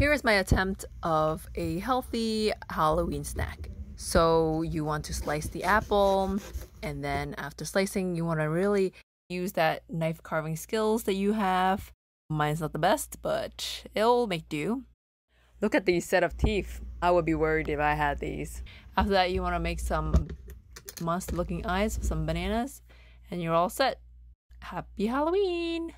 Here is my attempt of a healthy Halloween snack. So you want to slice the apple, and then after slicing, you want to really use that knife carving skills that you have. Mine's not the best, but it'll make do. Look at these set of teeth. I would be worried if I had these. After that, you want to make some must-looking eyes with some bananas, and you're all set. Happy Halloween!